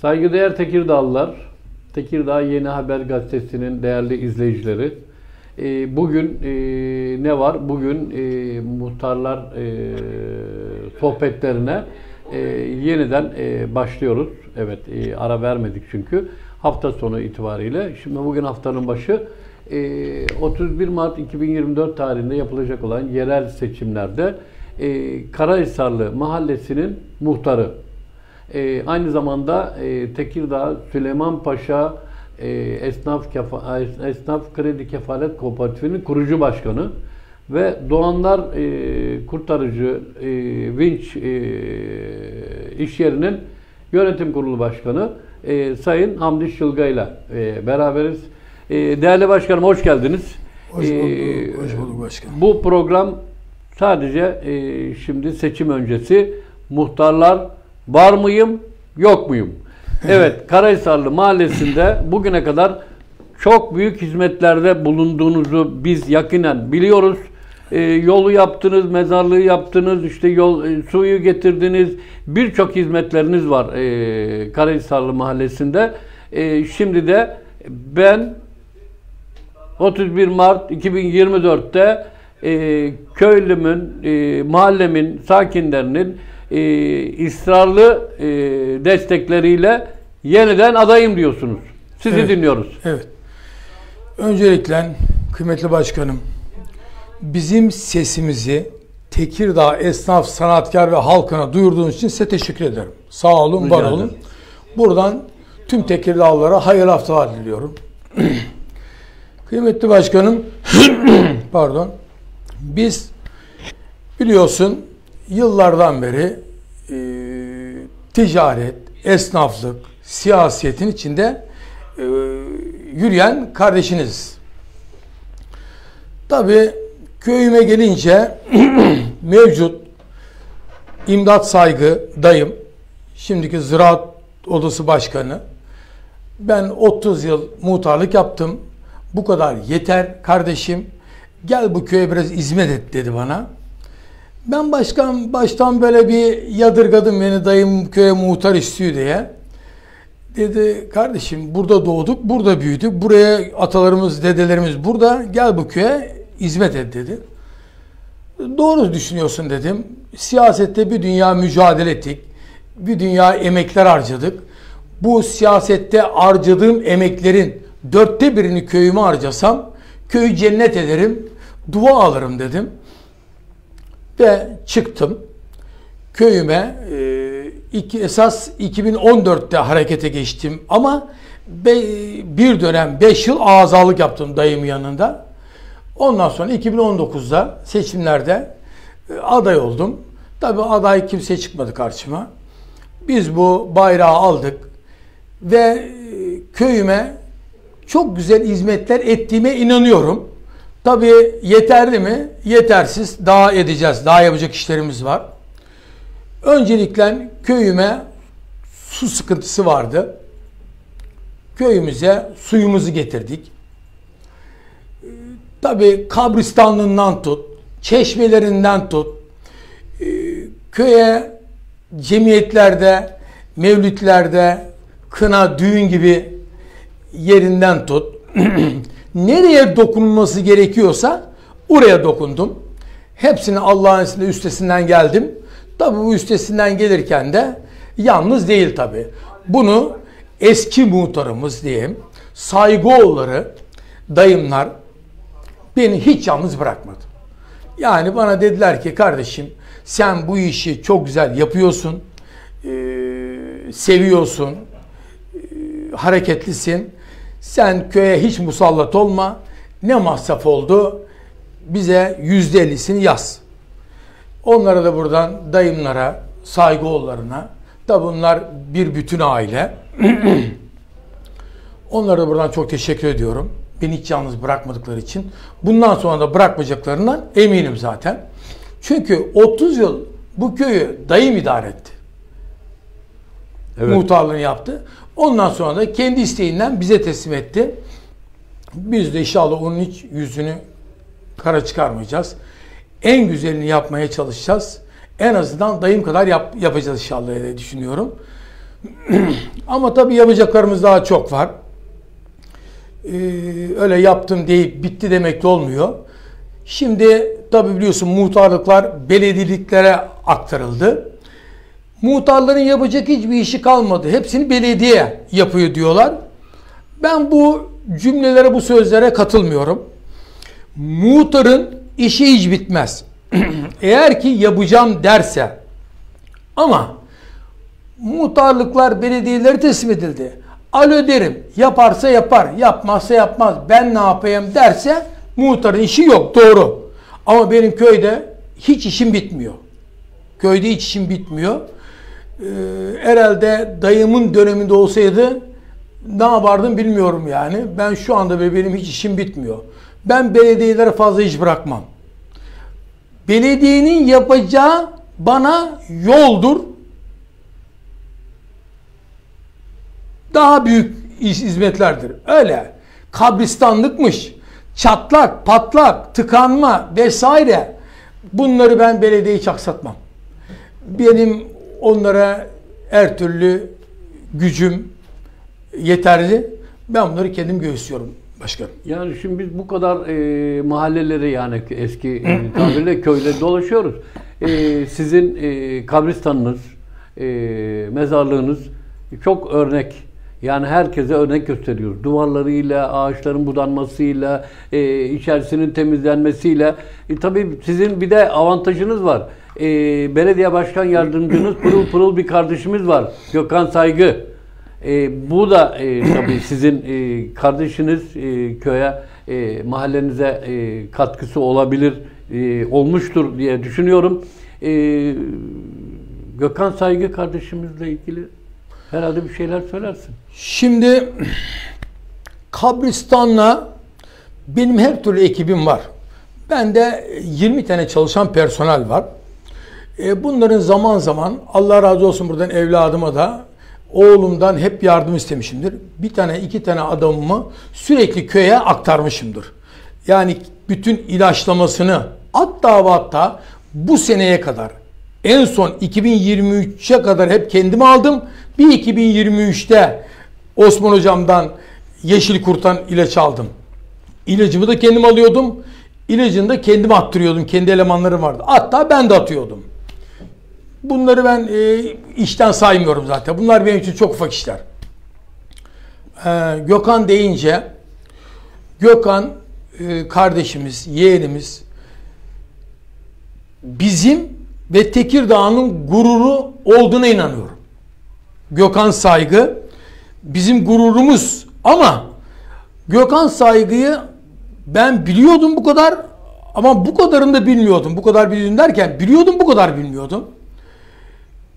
Saygıdeğer Tekirdağlılar, Tekirdağ Yeni Haber Gazetesi'nin değerli izleyicileri. Bugün ne var? Bugün muhtarlar sohbetlerine yeniden başlıyoruz. Evet, ara vermedik çünkü. Hafta sonu itibariyle. Şimdi bugün haftanın başı. 31 Mart 2024 tarihinde yapılacak olan yerel seçimlerde Karahisarlı Mahallesi'nin muhtarı. Aynı zamanda Tekirdağ Süleyman Paşa Esnaf Kredi Kefalet Kooperatifi'nin kurucu başkanı ve Doğanlar Kurtarıcı Vinç iş yerinin yönetim kurulu başkanı Sayın Hamdi Şılga ile beraberiz. Değerli başkanım, hoş geldiniz. Hoş bulduk, hoş bulduk başkanım. Bu program sadece şimdi seçim öncesi muhtarlar var mıyım, yok muyum? Evet, Karahisarlı Mahallesi'nde bugüne kadar çok büyük hizmetlerde bulunduğunuzu biz yakinen biliyoruz. Yolu yaptınız, mezarlığı yaptınız, işte suyu getirdiniz. Birçok hizmetleriniz var Karahisarlı Mahallesi'nde. Şimdi de ben 31 Mart 2024'te köylümün, mahallemin sakinlerinin ısrarlı destekleriyle yeniden adayım diyorsunuz. Sizi dinliyoruz. Evet. Öncelikle kıymetli başkanım, bizim sesimizi Tekirdağ esnaf, sanatkar ve halkına duyurduğunuz için size teşekkür ederim. Sağ olun, var olun. Buradan tüm Tekirdağlılara hayırlı haftalar diliyorum. Kıymetli başkanım, pardon, biz biliyorsun yıllardan beri ticaret, esnaflık, siyasetin içinde yürüyen kardeşiniz. Tabii köyüme gelince mevcut İmdat Saygı dayım, şimdiki Ziraat Odası Başkanı, ben 30 yıl muhtarlık yaptım. Bu kadar yeter kardeşim. Gel bu köye biraz hizmet et dedi bana. Ben baştan böyle bir yadırgadım, beni dayım köye muhtar istiyor diye. Dedi kardeşim, burada doğduk, burada büyüdük. Buraya atalarımız, dedelerimiz burada. Gel bu köye hizmet et dedi. Doğru düşünüyorsun dedim. Siyasette bir dünya mücadele ettik. Bir dünya emekler harcadık. Bu siyasette harcadığım emeklerin 1/4'ünü köyüme harcasam köyü cennet ederim, dua alırım dedim. Ve çıktım. Köyüme esas 2014'te harekete geçtim ama bir dönem 5 yıl azalık yaptım dayımın yanında. Ondan sonra 2019'da seçimlerde aday oldum. Tabii aday kimse çıkmadı karşıma. Biz bu bayrağı aldık ve köyüme çok güzel hizmetler ettiğime inanıyorum. Tabii yeterli mi? Yetersiz. Daha edeceğiz. Daha yapacak işlerimiz var. Öncelikle köyüme su sıkıntısı vardı. Köyümüze suyumuzu getirdik. Tabii kabristanlığından tut, çeşmelerinden tut, köye cemiyetlerde, mevlütlerde, kına, düğün gibi yerinden tut. Nereye dokunulması gerekiyorsa oraya dokundum. Hepsini Allah'ın izniyle üstesinden geldim. Tabii bu üstesinden gelirken de yalnız değil tabii. Bunu eski muhtarımız diyeyim, Saygıoğulları dayımlar beni hiç yalnız bırakmadı. Yani bana dediler ki kardeşim, sen bu işi çok güzel yapıyorsun, seviyorsun, hareketlisin. Sen köye hiç musallat olma. Ne masraf oldu? Bize %50'sini yaz. Onlara da buradan dayımlara, Saygıoğullarına, da bunlar bir bütün aile. Onlara da buradan çok teşekkür ediyorum. Beni hiç yalnız bırakmadıkları için. Bundan sonra da bırakmayacaklarından eminim zaten. Çünkü 30 yıl bu köyü dayım idare etti. Evet. Muhtarlığını yaptı. Ondan sonra da kendi isteğinden bize teslim etti. Biz de inşallah onun hiç yüzünü kara çıkarmayacağız. En güzelini yapmaya çalışacağız. En azından dayım kadar yapacağız inşallah diye düşünüyorum. Ama tabii yapacaklarımız daha çok var. Öyle yaptım deyip bitti demek de olmuyor. Şimdi tabii biliyorsun muhtarlıklar belediyeliklere aktarıldı. Muhtarların yapacak hiçbir işi kalmadı. Hepsini belediye yapıyor diyorlar. Ben bu cümlelere, bu sözlere katılmıyorum. Muhtarın işi hiç bitmez. Eğer ki yapacağım derse, ama muhtarlıklar belediyelere teslim edildi. Alo derim, yaparsa yapar, yapmazsa yapmaz, ben ne yapayım derse muhtarın işi yok, doğru. Ama benim köyde hiç işim bitmiyor. Köyde hiç işim bitmiyor. Herhalde dayımın döneminde olsaydı ne yapardım bilmiyorum yani. Ben şu anda benim hiç işim bitmiyor. Ben belediyelere fazla iş bırakmam. Belediyenin yapacağı bana yoldur. Daha büyük hizmetlerdir. Öyle kabristanlıkmış, çatlak, patlak, tıkanma vesaire, bunları ben belediyeyi çaksatmam. Benim onlara her türlü gücüm yeterli. Ben bunları kendim göğüslüyorum başkanım. Yani şimdi biz bu kadar mahalleleri, yani eski tabirle köyleri dolaşıyoruz. Sizin kabristanınız, mezarlığınız çok örnek. Yani herkese örnek gösteriyor. Duvarlarıyla, ağaçların budanmasıyla, içerisinin temizlenmesiyle. Tabii sizin bir de avantajınız var. Belediye başkan yardımcınız pırıl pırıl bir kardeşimiz var. Gökhan Saygı. Bu da tabii sizin kardeşiniz köye, mahallenize katkısı olabilir, olmuştur diye düşünüyorum. Gökhan Saygı kardeşimizle ilgili herhalde bir şeyler söylersin. Şimdi kabristanla benim her türlü ekibim var. Bende 20 tane çalışan personel var. Bunların zaman zaman, Allah razı olsun buradan evladıma da, oğlumdan hep yardım istemişimdir. Bir tane, iki tane adamımı sürekli köye aktarmışımdır. Yani bütün ilaçlamasını, hatta bu seneye kadar, en son 2023'e kadar hep kendim aldım. Bir 2023'te Osman hocamdan yeşil kurtan ilaç aldım. İlacımı da kendim alıyordum. İlacını da kendim attırıyordum. Kendi elemanlarım vardı. Hatta ben de atıyordum. Bunları ben işten saymıyorum zaten. Bunlar benim için çok ufak işler. Gökhan deyince, Gökhan kardeşimiz, yeğenimiz, bizim ve Tekirdağ'ın gururu olduğuna inanıyorum. Gökhan Saygı bizim gururumuz, ama Gökhan Saygı'yı ben biliyordum bu kadar, ama bu kadarını da bilmiyordum. Bu kadar biliyordum derken, biliyordum bu kadar bilmiyordum.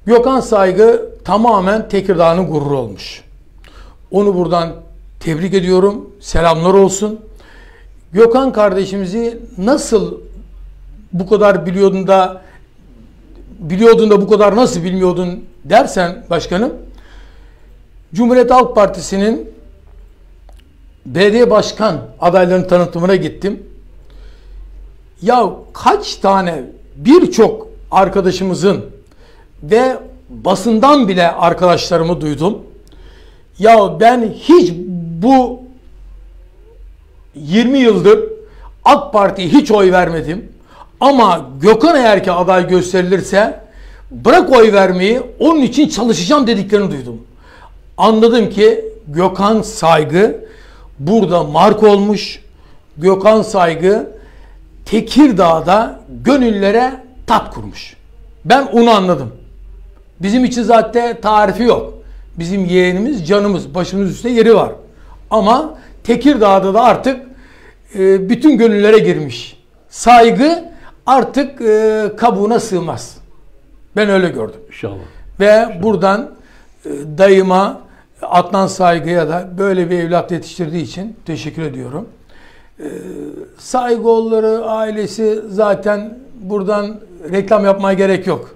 Gökhan Saygı tamamen Tekirdağ'ın gururu olmuş. Onu buradan tebrik ediyorum. Selamlar olsun. Gökhan kardeşimizi nasıl bu kadar biliyordun da bu kadar nasıl bilmiyordun dersen başkanım, Cumhuriyet Halk Partisi'nin belediye başkan adaylarının tanıtımına gittim. Ya kaç tane, birçok arkadaşımızın ve basından bile arkadaşlarımı duydum. Ya ben hiç bu 20 yıldır AK Parti'ye hiç oy vermedim. Ama Gökhan eğer ki aday gösterilirse bırak oy vermeyi, onun için çalışacağım dediklerini duydum. Anladım ki Gökhan Saygı burada marka olmuş. Gökhan Saygı Tekirdağ'da gönüllere tat kurmuş. Ben onu anladım. Bizim için zaten tarifi yok. Bizim yeğenimiz, canımız, başımız üstüne yeri var. Ama Tekirdağ'da da artık bütün gönüllere girmiş. Saygı artık kabuğuna sığmaz. Ben öyle gördüm. İnşallah. Ve İnşallah. Buradan dayıma, Adnan Saygı'ya da böyle bir evlat yetiştirdiği için teşekkür ediyorum. Saygıoğulları ailesi zaten buradan reklam yapmaya gerek yok.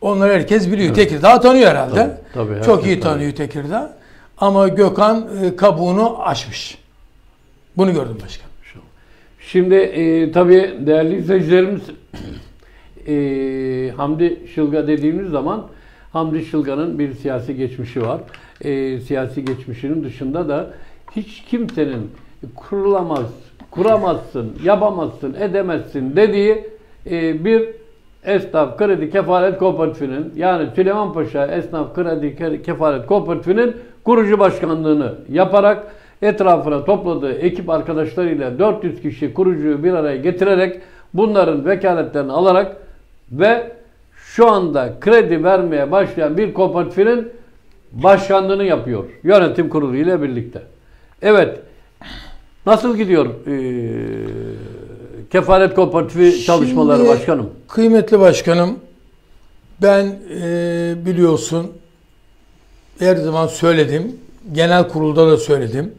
Onları herkes biliyor. Evet. Tekirdağ tanıyor herhalde. Tabii, tabii, çok iyi tanıyor Tekirdağ. Ama Gökhan kabuğunu açmış. Bunu gördüm başkanım. Şimdi tabii değerli izleyicilerimiz, Hamdi Şılga dediğimiz zaman Hamdi Şılga'nın bir siyasi geçmişi var. Siyasi geçmişinin dışında da hiç kimsenin kuramazsın, yapamazsın, edemezsin dediği bir Esnaf Kredi Kefalet Kooperatifinin, yani Süleyman Paşa Esnaf Kredi Kefalet Kooperatifinin kurucu başkanlığını yaparak etrafına topladığı ekip arkadaşlarıyla 400 kişi kurucuyu bir araya getirerek bunların vekaletlerini alarak ve şu anda kredi vermeye başlayan bir kooperatifinin başkanlığını yapıyor. Yönetim kurulu ile birlikte. Evet. Nasıl gidiyor kefalet kooperatifi çalışmaları başkanım? Kıymetli başkanım, ben biliyorsun her zaman söyledim. Genel kurulda da söyledim.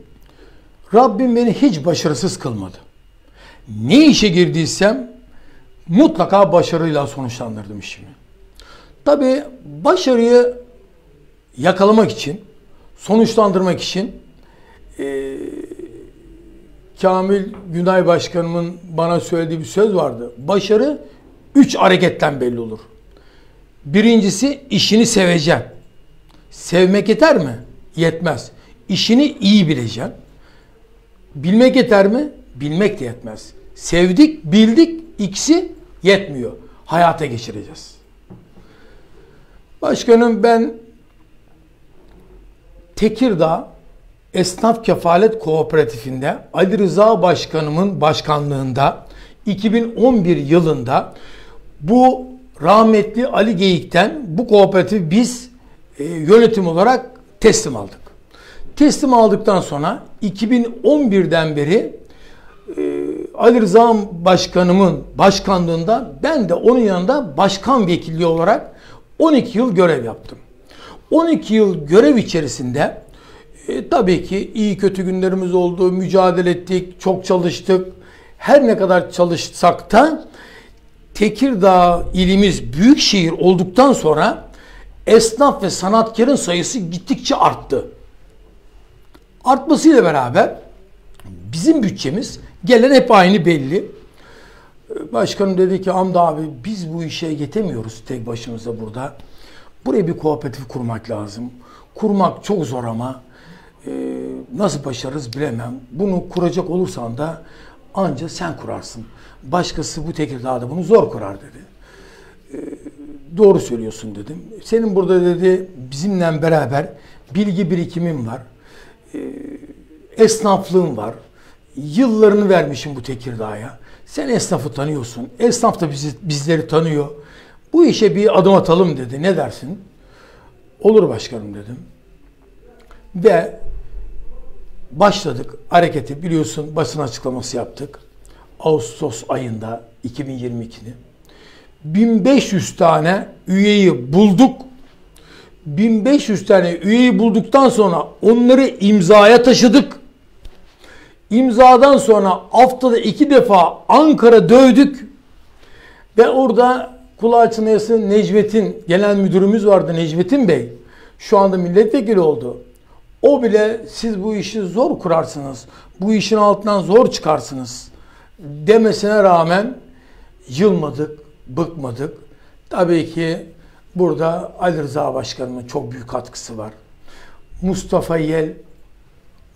Rabbim beni hiç başarısız kılmadı. Ne işe girdiysem mutlaka başarıyla sonuçlandırdım işimi. Tabii başarıyı yakalamak için, sonuçlandırmak için Kamil Günay Başkanımın bana söylediği bir söz vardı. Başarı 3 hareketten belli olur. Birincisi, işini seveceğim. Sevmek yeter mi? Yetmez. İşini iyi bileceğim. Bilmek yeter mi? Bilmek de yetmez. Sevdik, bildik, ikisi yetmiyor. Hayata geçireceğiz. Başkanım, ben Tekirdağ Esnaf Kefalet Kooperatifi'nde Ali Rıza Başkanımın başkanlığında 2011 yılında bu rahmetli Ali Geyik'ten bu kooperatifi biz yönetim olarak teslim aldık. Teslim aldıktan sonra 2011'den beri Ali Rıza Başkanımın başkanlığında ben de onun yanında başkan vekilliği olarak 12 yıl görev yaptım. 12 yıl görev içerisinde tabii ki iyi kötü günlerimiz oldu, mücadele ettik, çok çalıştık. Her ne kadar çalışsak da Tekirdağ ilimiz büyük şehir olduktan sonra esnaf ve sanatkarın sayısı gittikçe arttı. Artmasıyla beraber bizim bütçemiz gelen hep aynı belli. Başkanım dedi ki, Hamdi abi biz bu işe yetemiyoruz tek başımıza burada. Buraya bir kooperatif kurmak lazım. Kurmak çok zor ama nasıl başarırız bilemem. Bunu kuracak olursan da ancak sen kurarsın. Başkası bu Tekirdağ'da bunu zor kurar dedi. Doğru söylüyorsun dedim. Senin burada dedi bizimle beraber bilgi birikimin var. Esnaflığın var. Yıllarını vermişim bu Tekirdağ'a. Sen esnafı tanıyorsun. Esnaf da bizleri tanıyor. Bu işe bir adım atalım dedi. Ne dersin? Olur başkanım dedim. Ve başladık hareketi, biliyorsun basın açıklaması yaptık. Ağustos ayında 2022'de 1500 tane üyeyi bulduk. 1500 tane üyeyi bulduktan sonra onları imzaya taşıdık. İmzadan sonra haftada 2 defa Ankara dövdük. Ve orada kulağı açılmayasın Necmettin, genel müdürümüz vardı Necmettin Bey. Şu anda milletvekili oldu. O bile siz bu işi zor kurarsınız, bu işin altından zor çıkarsınız demesine rağmen yılmadık, bıkmadık. Tabii ki burada Ali Rıza Başkanımın çok büyük katkısı var. Mustafa Yel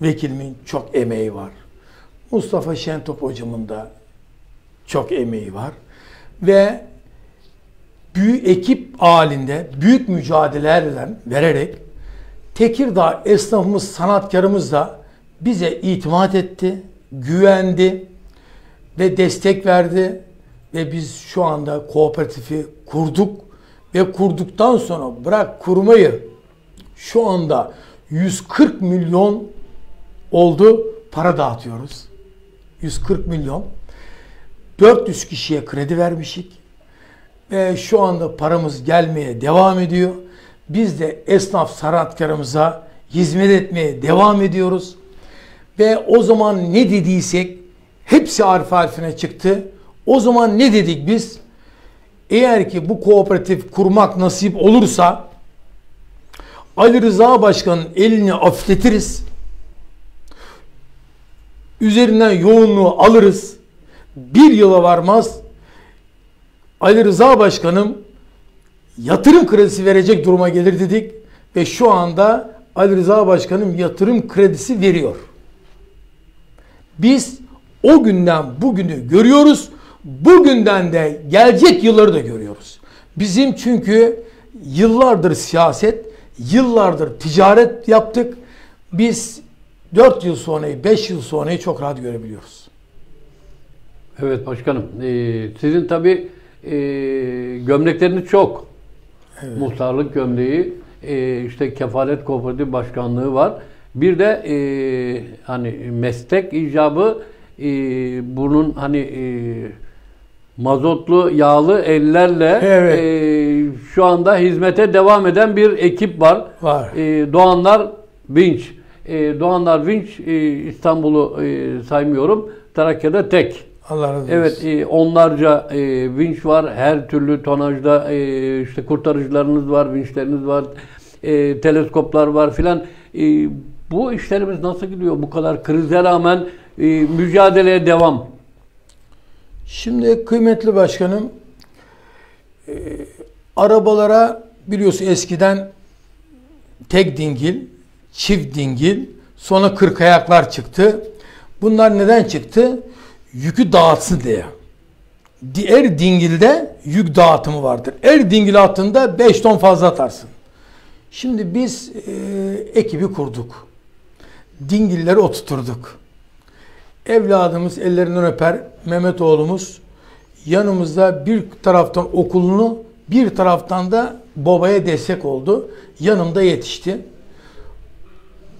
vekilimin çok emeği var. Mustafa Şentop hocamın da çok emeği var. Ve büyük ekip halinde büyük mücadelelerle vererek Tekirdağ esnafımız, sanatkarımız da bize itimat etti, güvendi ve destek verdi. Ve biz şu anda kooperatifi kurduk ve kurduktan sonra bırak kurmayı, şu anda 140 milyon oldu para dağıtıyoruz. 140 milyon. 400 kişiye kredi vermişik ve şu anda paramız gelmeye devam ediyor. Biz de esnaf sanatkarımıza hizmet etmeye devam ediyoruz. Ve o zaman ne dediysek hepsi harf harfine çıktı. O zaman ne dedik biz? Eğer ki bu kooperatif kurmak nasip olursa Ali Rıza Başkan'ın elini hafifletiriz. Üzerinden yoğunluğu alırız. 1 yıla varmaz Ali Rıza Başkan'ım yatırım kredisi verecek duruma gelir dedik ve şu anda Ali Rıza Başkan'ın yatırım kredisi veriyor. Biz o günden bugünü görüyoruz. Bugünden de gelecek yılları da görüyoruz. Bizim çünkü yıllardır siyaset, yıllardır ticaret yaptık. Biz 4 yıl sonrayı, 5 yıl sonrayı çok rahat görebiliyoruz. Evet başkanım. Sizin tabii gömlekleriniz çok. Evet. Muhtarlık gömleği, işte Kefalet Kooperatif Başkanlığı var. Bir de hani meslek icabı bunun hani mazotlu, yağlı ellerle evet. Şu anda hizmete devam eden bir ekip var. Var. Doğanlar Vinç. Doğanlar Vinç İstanbul'u saymıyorum. Trakya'da tek. Allah razı olsun. Evet, onlarca vinç var. Her türlü tonajda işte kurtarıcılarınız var, vinçleriniz var, teleskoplar var filan. Bu işlerimiz nasıl gidiyor? Bu kadar krize rağmen mücadeleye devam. Şimdi kıymetli başkanım, arabalara biliyorsun eskiden tek dingil, çift dingil, sonra kırk ayaklar çıktı. Bunlar neden çıktı? Yükü dağıtsın diye. Diğer dingilde yük dağıtımı vardır. Her dingil attığında 5 ton fazla atarsın. Şimdi biz ekibi kurduk. Dingilleri oturturduk. Evladımız ellerinden öper Mehmet oğlumuz yanımızda, bir taraftan okulunu, bir taraftan da babaya destek oldu. Yanımda yetişti.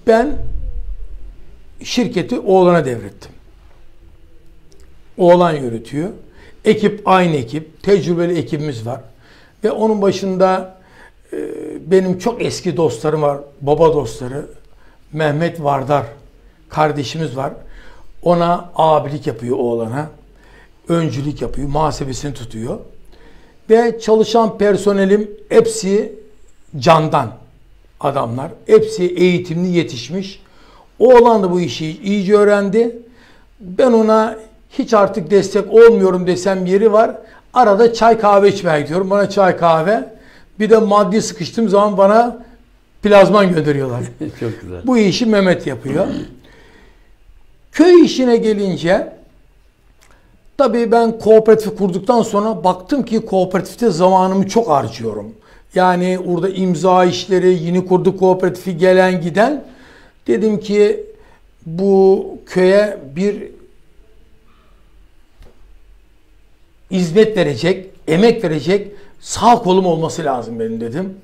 Ben şirketi oğlana devrettim. Oğlan yürütüyor. Ekip aynı ekip. Tecrübeli ekibimiz var. Ve onun başında benim çok eski dostlarım var. Baba dostları. Mehmet Vardar kardeşimiz var. Ona abilik yapıyor oğlana. Öncülük yapıyor. Muhasebesini tutuyor. Ve çalışan personelim hepsi candan adamlar. Hepsi eğitimli, yetişmiş. Oğlan da bu işi iyice öğrendi. Ben ona hiç artık destek olmuyorum desem yeri var. Arada çay kahve içmeye gidiyorum. Bana çay kahve. Bir de maddi sıkıştığım zaman bana plazman gönderiyorlar. Çok güzel. Bu işi Mehmet yapıyor. Köy işine gelince tabii ben kooperatifi kurduktan sonra baktım ki kooperatifte zamanımı çok harcıyorum. Yani orada imza işleri, yeni kurduk kooperatifi, gelen giden. Dedim ki bu köye bir hizmet verecek, emek verecek sağ kolum olması lazım benim dedim.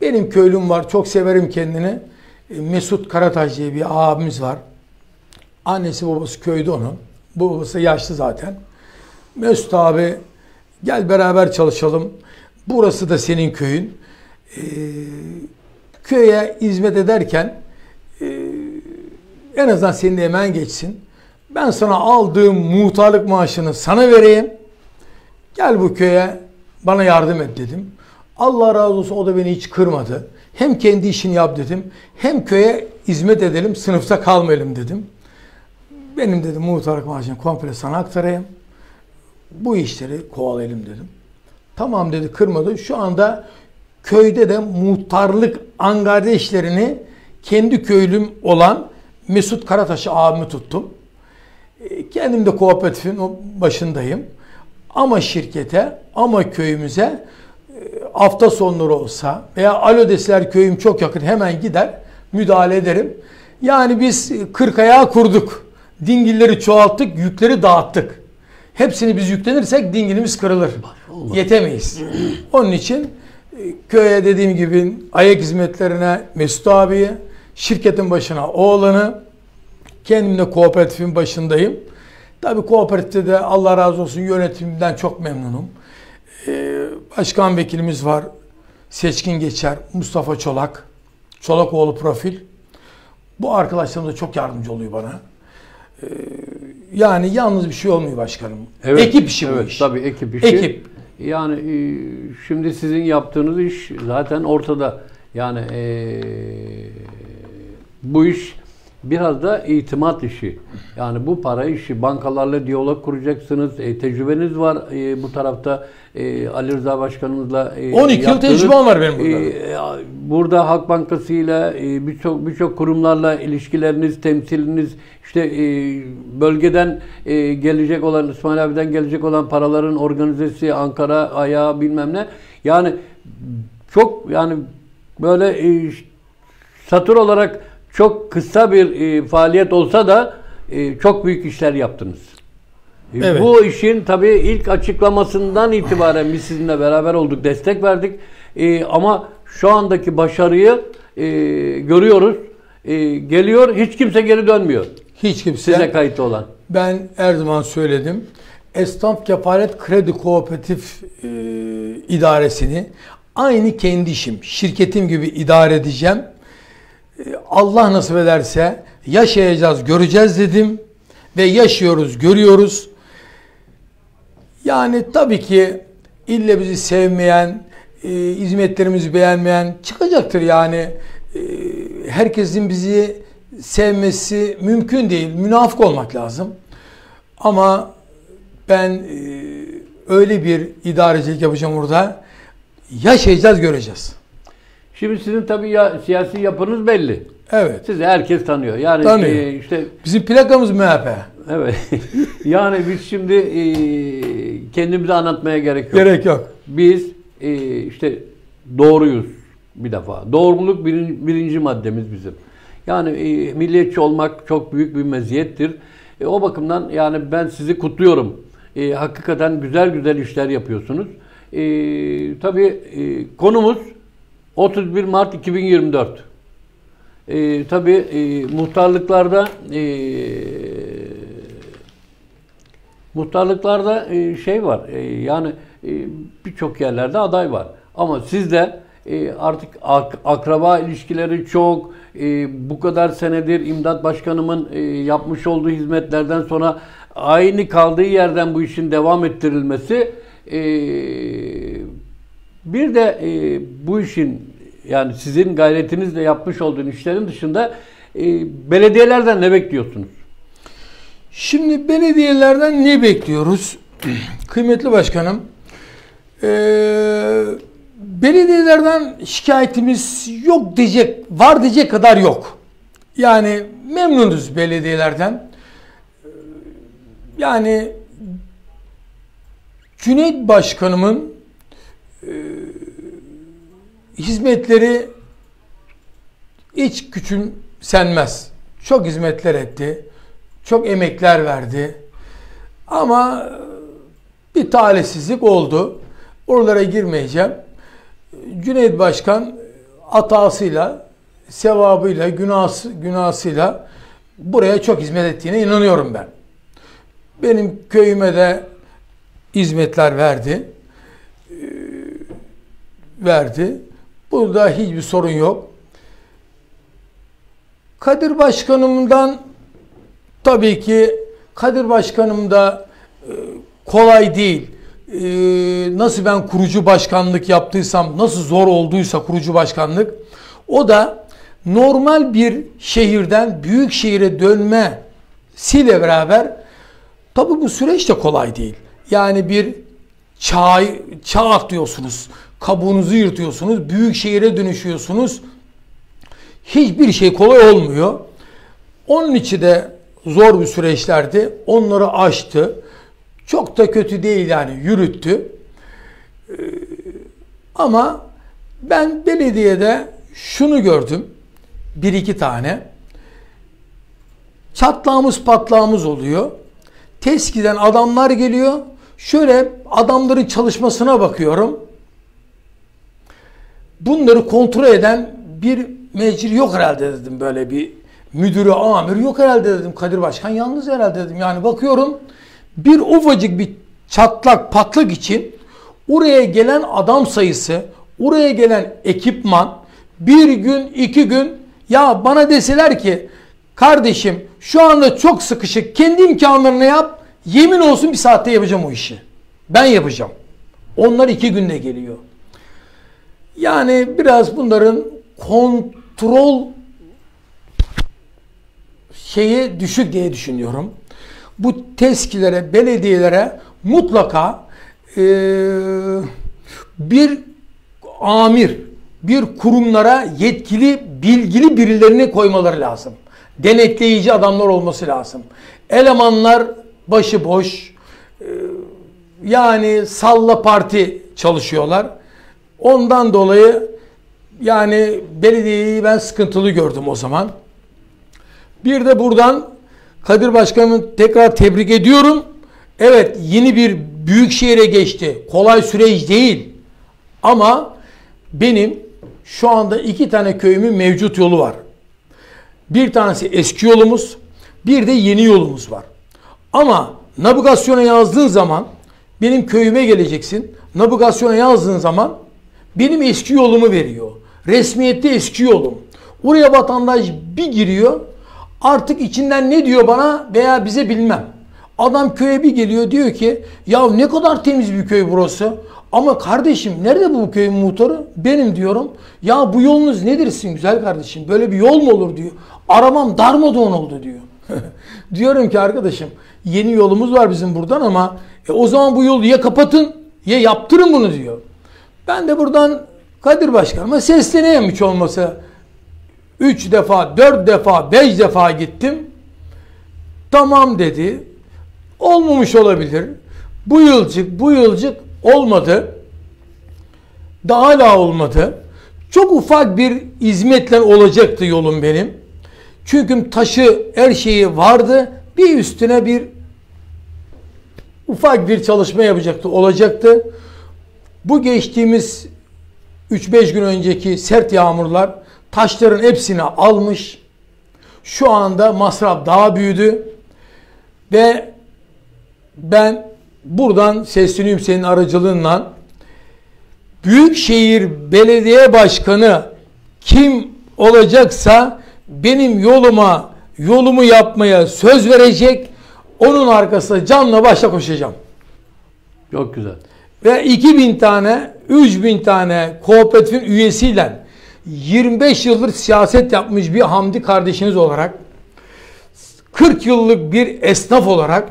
Benim köylüm var, çok severim kendini. Mesut Karataj diye bir abimiz var. Annesi babası köyde onun. Babası yaşlı zaten. Mesut abi gel beraber çalışalım. Burası da senin köyün. Köye hizmet ederken en azından senin emeğin geçsin. Ben sana aldığım muhtarlık maaşını sana vereyim. Gel bu köye bana yardım et dedim. Allah razı olsun o da beni hiç kırmadı. Hem kendi işini yap dedim. Hem köye hizmet edelim, sınıfta kalmayalım dedim. Benim dedim muhtarlık maaşını komple sana aktarayım. Bu işleri kovalayalım dedim. Tamam dedi, kırmadı. Şu anda köyde de muhtarlık angarya işlerini kendi köylüm olan Mesut Karataş'ı abimi tuttum. Kendim de kooperatifin başındayım. Ama şirkete, ama köyümüze hafta sonları olsa veya alo deseler köyüm çok yakın, hemen gider müdahale ederim. Yani biz kırk ayağı kurduk. Dingilleri çoğalttık, yükleri dağıttık. Hepsini biz yüklenirsek dingilimiz kırılır. Yetemeyiz. Onun için köye dediğim gibi ayak hizmetlerine Mesut abiyi, şirketin başına oğlanı, kendim de kooperatifin başındayım. Tabii kooperatifte de Allah razı olsun yönetimden çok memnunum. Başkan vekilimiz var. Seçkin Geçer, Mustafa Çolak. Çolakoğlu profil. Bu arkadaşlarım da çok yardımcı oluyor bana. Yani yalnız bir şey olmuyor başkanım. Evet, ekip işi evet, bu iş. Tabii ekip işi. Ekip. Yani şimdi sizin yaptığınız iş zaten ortada. Yani bu iş Biraz da itimat işi. Yani bu para işi. Bankalarla diyalog kuracaksınız. Tecrübeniz var bu tarafta. Ali Rıza Başkanımızla 12 yaptığınız, yıl tecrübem var benim burada. Burada Halk Bankası'yla birçok kurumlarla ilişkileriniz, temsiliniz, işte bölgeden gelecek olan, İsmail abi'den gelecek olan paraların organizesi, Ankara ayağı bilmem ne. Yani çok yani böyle satır olarak çok kısa bir faaliyet olsa da çok büyük işler yaptınız. Evet. Bu işin tabii ilk açıklamasından itibaren biz sizinle beraber olduk, destek verdik. Ama şu andaki başarıyı görüyoruz. Geliyor, hiç kimse geri dönmüyor. Hiç kimse. Size kayıtlı olan. Ben her zaman söyledim. Esnaf Kefalet Kredi Kooperatif idaresini aynı kendi işim, şirketim gibi idare edeceğim. Allah nasip ederse yaşayacağız, göreceğiz dedim ve yaşıyoruz, görüyoruz. Yani tabii ki illa bizi sevmeyen, hizmetlerimizi beğenmeyen çıkacaktır yani. Herkesin bizi sevmesi mümkün değil. Münafık olmak lazım. Ama ben öyle bir idarecilik yapacağım orada. Yaşayacağız, göreceğiz. Şimdi sizin tabii ya, siyasi yapınız belli. Evet. Sizi herkes tanıyor. Yani tanıyor. İşte bizim plakamız MHP. Evet. Yani biz şimdi kendimizi anlatmaya gerek yok. Gerek yok. Biz işte doğruyuz bir defa. Doğruluk birinci maddemiz bizim. Yani milliyetçi olmak çok büyük bir meziyettir. O bakımdan yani ben sizi kutluyorum. Hakikaten güzel güzel işler yapıyorsunuz. Tabii konumuz 31 Mart 2024. Tabii muhtarlıklarda şey var. Yani birçok yerlerde aday var. Ama sizde artık akraba ilişkileri çok. Bu kadar senedir İmdat Başkanımın yapmış olduğu hizmetlerden sonra aynı kaldığı yerden bu işin devam ettirilmesi. Bir de bu işin yani sizin gayretinizle yapmış olduğunuz işlerin dışında belediyelerden ne bekliyorsunuz? Şimdi belediyelerden ne bekliyoruz? Kıymetli Başkanım, belediyelerden şikayetimiz yok diyecek, var diyecek kadar yok. Yani memnunuz belediyelerden. Yani Cüneyt Başkanımın hizmetleri hiç küçümsenmez. Çok hizmetler etti. Çok emekler verdi. Ama bir talihsizlik oldu. Oralara girmeyeceğim. Cüneyt Başkan hatasıyla, sevabıyla, günahsıyla buraya çok hizmet ettiğine inanıyorum ben. Benim köyüme de hizmetler verdi. Burada hiçbir sorun yok. Kadir Başkanım'dan tabii ki Kadir Başkanım da kolay değil. Nasıl ben kurucu başkanlık yaptıysam, nasıl zor olduysa kurucu başkanlık, o da normal bir şehirden büyük şehire dönmesiyle beraber tabii bu süreç de kolay değil. Yani bir çağ atlıyorsunuz. Kabuğunuzu yırtıyorsunuz. Büyük şehire dönüşüyorsunuz. Hiçbir şey kolay olmuyor. Onun için de zor bir süreçlerdi. Onları aştı. Çok da kötü değil yani. Yürüttü. Ama ben belediyede şunu gördüm. Bir iki tane. Çatlağımız patlağımız oluyor. TESKİ'den adamlar geliyor. Şöyle adamların çalışmasına bakıyorum. Bunları kontrol eden bir meclis yok herhalde dedim, böyle bir müdürü, amiri yok herhalde dedim. Kadir Başkan yalnız herhalde dedim. Yani bakıyorum bir ufacık bir çatlak patlak için oraya gelen adam sayısı, oraya gelen ekipman bir gün, iki gün, ya bana deseler ki kardeşim şu anda çok sıkışık, kendi imkanlarını yap, yemin olsun bir saatte yapacağım o işi. Ben yapacağım. Onlar iki günde geliyor. Yani biraz bunların kontrol şeyi düşük diye düşünüyorum. Bu teskilere, belediyelere mutlaka bir amir, bir kurumlara yetkili, bilgili birilerini koymaları lazım. Denetleyici adamlar olması lazım. Elemanlar başıboş, yani salla parti çalışıyorlar. Ondan dolayı yani belediyeyi ben sıkıntılı gördüm o zaman. Bir de buradan Kadir Başkan'ı tekrar tebrik ediyorum. Evet, yeni bir büyük şehire geçti. Kolay süreç değil. Ama benim şu anda 2 tane köyümün mevcut yolu var. Bir tanesi eski yolumuz, bir de yeni yolumuz var. Ama navigasyona yazdığın zaman, benim köyüme geleceksin, navigasyona yazdığın zaman benim eski yolumu veriyor. Resmiyette eski yolum. Oraya vatandaş bir giriyor, artık içinden ne diyor bana veya bize bilmem. Adam köye bir geliyor, diyor ki ya ne kadar temiz bir köy burası. Ama kardeşim nerede bu köyün muhtarı? Benim diyorum. Ya bu yolunuz nedir sizin güzel kardeşim? Böyle bir yol mu olur diyor. Aramam darmadağın oldu diyor. Diyorum ki arkadaşım yeni yolumuz var bizim buradan ama o zaman bu yolu ya kapatın ya yaptırın bunu diyor. Ben de buradan Kadir Başkanıma sesleneyim hiç olmasa. 3 defa, 4 defa, 5 defa gittim. Tamam dedi. Olmamış olabilir. Bu yılcık olmadı. Daha hala olmadı. Çok ufak bir hizmetle olacaktı yolum benim. Çünkü taşı, her şeyi vardı. Bir üstüne bir ufak bir çalışma yapacaktı, olacaktı. Bu geçtiğimiz 3-5 gün önceki sert yağmurlar taşların hepsini almış. Şu anda masraf daha büyüdü. Ve ben buradan sesleniyorum senin aracılığınla. Büyükşehir Belediye Başkanı kim olacaksa benim yolumu yapmaya söz verecek. Onun arkasına canla başla koşacağım. Çok güzel. Ve 2000 tane, 3000 tane kooperatifin üyesiyle 25 yıldır siyaset yapmış bir Hamdi kardeşiniz olarak, 40 yıllık bir esnaf olarak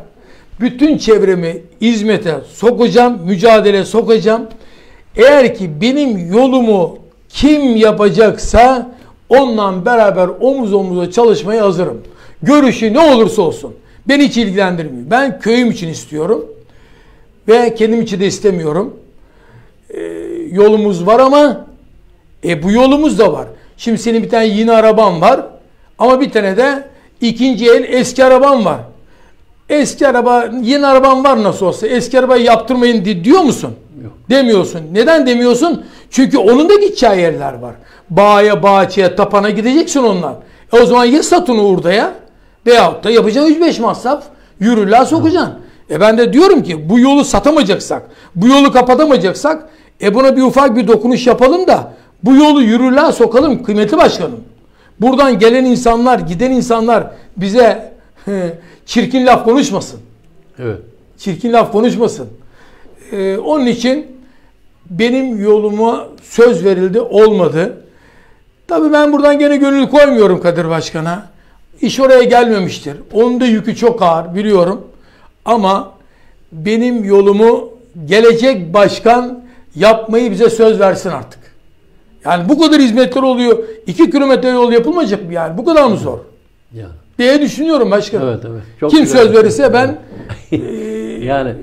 bütün çevremi hizmete sokacağım, mücadele sokacağım. Eğer ki benim yolumu kim yapacaksa onunla beraber omuz omuza çalışmaya hazırım. Görüşü ne olursa olsun. Beni hiç ilgilendirmiyor. Ben köyüm için istiyorum. Ve kendim için de istemiyorum. Yolumuz var ama bu yolumuz da var. Şimdi senin bir tane yeni araban var. Ama bir tane de ikinci el eski araban var. Eski araba, yeni araban var nasıl olsa. Eski arabayı yaptırmayın diyor musun? Yok. Demiyorsun. Neden demiyorsun? Çünkü onun da gideceği yerler var. Bağ'a, bahçeye, tapana gideceksin onlar. O zaman ya satın Uğurda'ya veyahut da yapacağın 3-5 masraf yürürlüğe sokacaksın. Ben de diyorum ki bu yolu satamayacaksak, bu yolu kapatamayacaksak buna bir ufak bir dokunuş yapalım da bu yolu yürürlüğe sokalım kıymetli başkanım. Buradan gelen insanlar, giden insanlar bize çirkin laf konuşmasın. Evet. Çirkin laf konuşmasın. Onun için benim yoluma söz verildi, olmadı. Tabii ben buradan gene gönül koymuyorum Kadir Başkan'a. İş oraya gelmemiştir. Onun da yükü çok ağır biliyorum. Ama benim yolumu gelecek başkan yapmayı bize söz versin artık. Yani bu kadar hizmetler oluyor. 2 kilometre yol yapılmayacak mı yani? Bu kadar mı zor? Yani. Diye düşünüyorum başkanım. Evet, evet. Çok kim söz verirse şey. Ben yani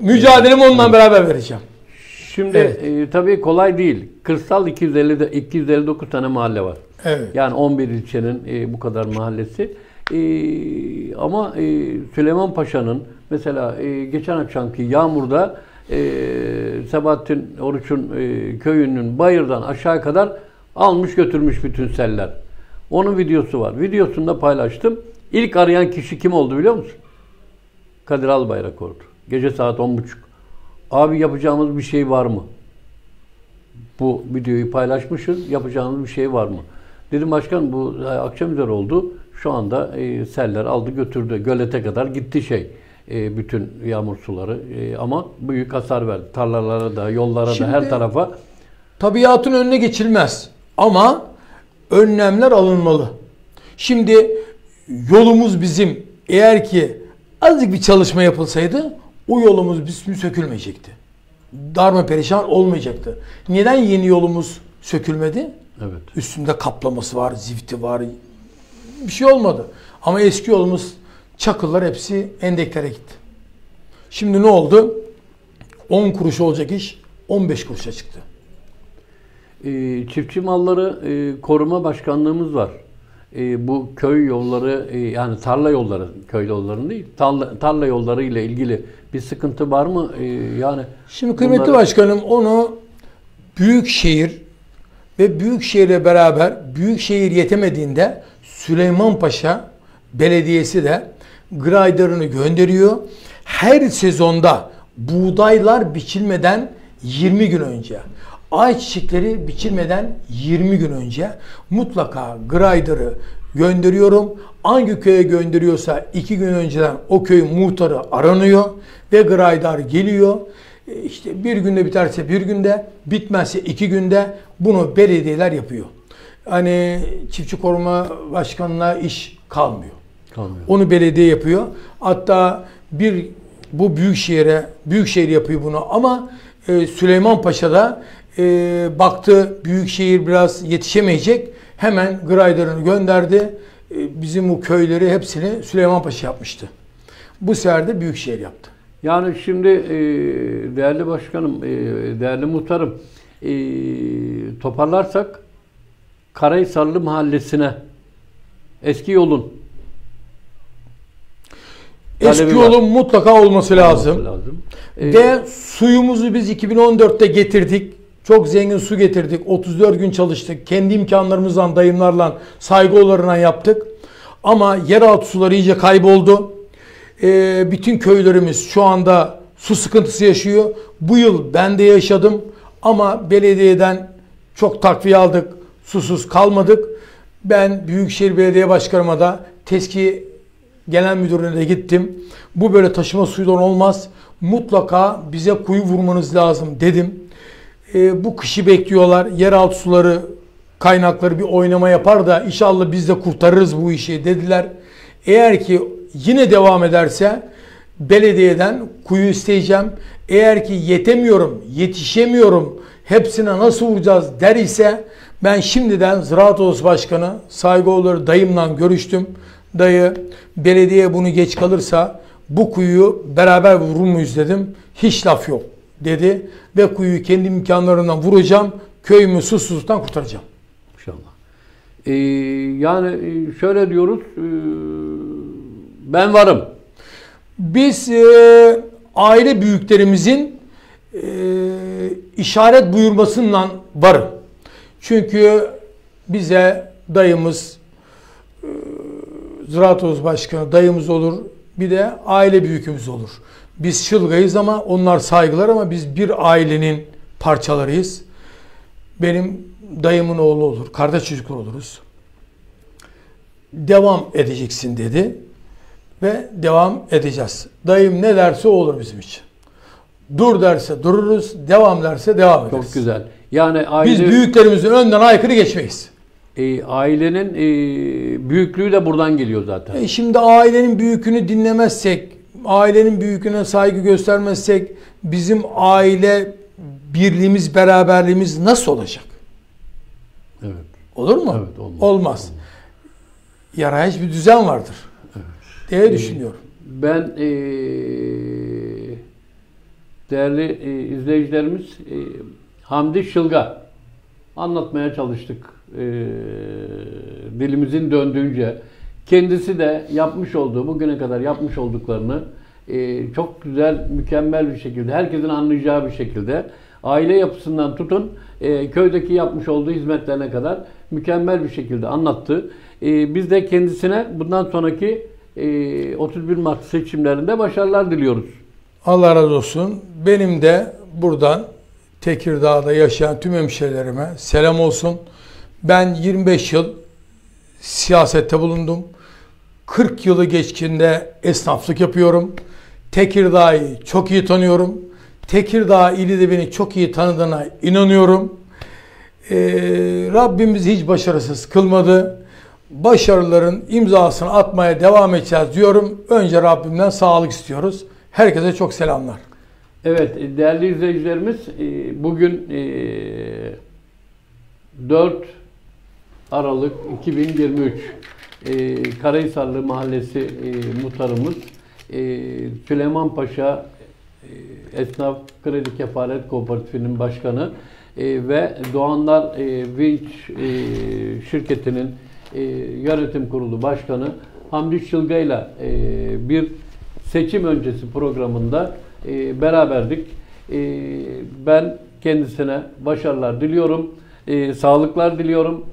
mücadelemi onunla beraber vereceğim. Şimdi evet. Tabii kolay değil. Kırsal 259 tane mahalle var. Evet. Yani 11 ilçenin bu kadar mahallesi. Ama Süleyman Paşa'nın mesela geçen akşamki yağmurda Sabahattin Oruç'un köyünün bayırdan aşağı kadar almış götürmüş bütün seller. Onun videosu var. Videosunu da paylaştım. İlk arayan kişi kim oldu biliyor musun? Kadir Albayrak oldu. Gece saat 10.30. Abi yapacağımız bir şey var mı? Bu videoyu paylaşmışız. Yapacağımız bir şey var mı? Dedim başkan bu akşam üzeri oldu. Şu anda seller aldı götürdü. Gölete kadar gitti bütün yağmur suları. Ama büyük hasar verdi. Tarlalara da, yollara da, her tarafa. Tabiatın önüne geçilmez. Ama önlemler alınmalı. Şimdi yolumuz bizim, eğer ki azıcık bir çalışma yapılsaydı o yolumuz bizim sökülmeyecekti. Darmaperişan olmayacaktı. Neden yeni yolumuz sökülmedi? Evet. Üstünde kaplaması var, zifti var. Bir şey olmadı. Ama eski yolumuz çakıllar hepsi endeklere gitti. Şimdi ne oldu? 10 kuruş olacak iş 15 kuruşa çıktı. Çiftçi malları koruma başkanlığımız var. Bu köy yolları, yani tarla yolları, köy yolları değil, tarla yolları ile ilgili bir sıkıntı var mı? Yani şimdi kıymetli başkanım, onu büyükşehir ve büyükşehirle beraber, büyükşehir yetemediğinde Süleymanpaşa Belediyesi de grider'ını gönderiyor. Her sezonda buğdaylar biçilmeden 20 gün önce, ayçiçekleri biçilmeden 20 gün önce mutlaka grider'ı gönderiyorum. Hangi köye gönderiyorsa 2 gün önceden o köyün muhtarı aranıyor ve grider geliyor. İşte bir günde biterse bir günde, bitmezse 2 günde bunu belediyeler yapıyor. Hani çiftçi koruma başkanına iş kalmıyor. Onu belediye yapıyor. Hatta bir bu büyükşehir yapıyor bunu ama Süleymanpaşa'da baktı büyükşehir biraz yetişemeyecek. Hemen grider'ını gönderdi. Bizim bu köyleri hepsini Süleymanpaşa yapmıştı. Bu sefer de büyükşehir yaptı. Yani şimdi değerli başkanım, değerli muhtarım, toparlarsak Karahisarlı Mahallesi'ne eski yolun mutlaka olması lazım. Ve suyumuzu biz 2014'te getirdik. Çok zengin su getirdik. 34 gün çalıştık. Kendi imkanlarımızdan, dayımlarla, saygılarına yaptık. Ama yeraltı suları iyice kayboldu. Bütün köylerimiz şu anda su sıkıntısı yaşıyor. Bu yıl ben de yaşadım. Ama belediyeden çok takviye aldık. Susuz kalmadık. Ben Büyükşehir Belediye Başkanı'ma da, TESKİ Genel Müdürüne de gittim. Bu böyle taşıma suyundan olmaz. Mutlaka bize kuyu vurmanız lazım dedim. Bu kışı bekliyorlar. Yeraltı suları kaynakları bir oynama yapar da inşallah biz de kurtarırız bu işi dediler. Eğer ki yine devam ederse belediyeden kuyu isteyeceğim. Eğer ki yetemiyorum, yetişemiyorum, hepsine nasıl vuracağız der ise ben şimdiden Ziraat Odası Başkanı Saygıoğulları dayımla görüştüm. Dayı, belediye bunu geç kalırsa bu kuyuyu beraber vurur muyuz dedim. Hiç laf yok dedi ve kuyuyu kendi imkanlarından vuracağım. Köyümü susuzluktan kurtaracağım. İnşallah. Yani şöyle diyoruz, ben varım. Biz aile büyüklerimizin işaret buyurmasından varım. Çünkü bize dayımız, Ziraat Odası Başkanı dayımız olur. Bir de aile büyükümüz olur. Biz Şılgayız ama onlar Saygılar, ama biz bir ailenin parçalarıyız. Benim dayımın oğlu olur. Kardeş çocuklar oluruz. Devam edeceksin dedi. Ve devam edeceğiz. Dayım ne derse o olur bizim için. Dur derse dururuz. Devam derse devam ederiz. Çok güzel. Yani aile... Biz büyüklerimizin önden aykırı geçmeyiz. Ailenin büyüklüğü de buradan geliyor zaten. Şimdi ailenin büyükünü dinlemezsek, ailenin büyüküne saygı göstermezsek bizim aile birliğimiz, beraberliğimiz nasıl olacak? Evet. Olur mu? Evet, olmaz. Yarayış bir düzen vardır. Evet. Diye düşünüyorum. Ben değerli izleyicilerimiz, Hamdi Şılga anlatmaya çalıştık. Dilimizin döndüğünce kendisi de yapmış olduğu, bugüne kadar yapmış olduklarını çok güzel, mükemmel bir şekilde, herkesin anlayacağı bir şekilde, aile yapısından tutun köydeki yapmış olduğu hizmetlerine kadar mükemmel bir şekilde anlattı. Biz de kendisine bundan sonraki 31 Mart seçimlerinde başarılar diliyoruz. Allah razı olsun. Benim de buradan Tekirdağ'da yaşayan tüm hemşehrilerime selam olsun. Ben 25 yıl siyasette bulundum. 40 yılı geçkinde esnaflık yapıyorum. Tekirdağ'ı çok iyi tanıyorum. Tekirdağ ili de beni çok iyi tanıdığına inanıyorum. Rabbim bizi hiç başarısız kılmadı. başarıların imzasını atmaya devam edeceğiz diyorum. Önce Rabbimden sağlık istiyoruz. Herkese çok selamlar. Evet değerli izleyicilerimiz, bugün 4 Aralık 2023 Karahisarlı Mahallesi muhtarımız Süleyman Paşa Esnaf Kredi Kefalet Kooperatifi'nin başkanı ve Doğanlar Vinç şirketinin yönetim kurulu başkanı Hamdi Şılga ile bir seçim öncesi programında beraberdik. Ben kendisine başarılar diliyorum, sağlıklar diliyorum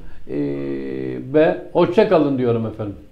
ve hoşça kalın diyorum efendim.